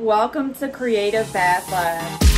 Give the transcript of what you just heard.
Welcome to Creative Bath Lab.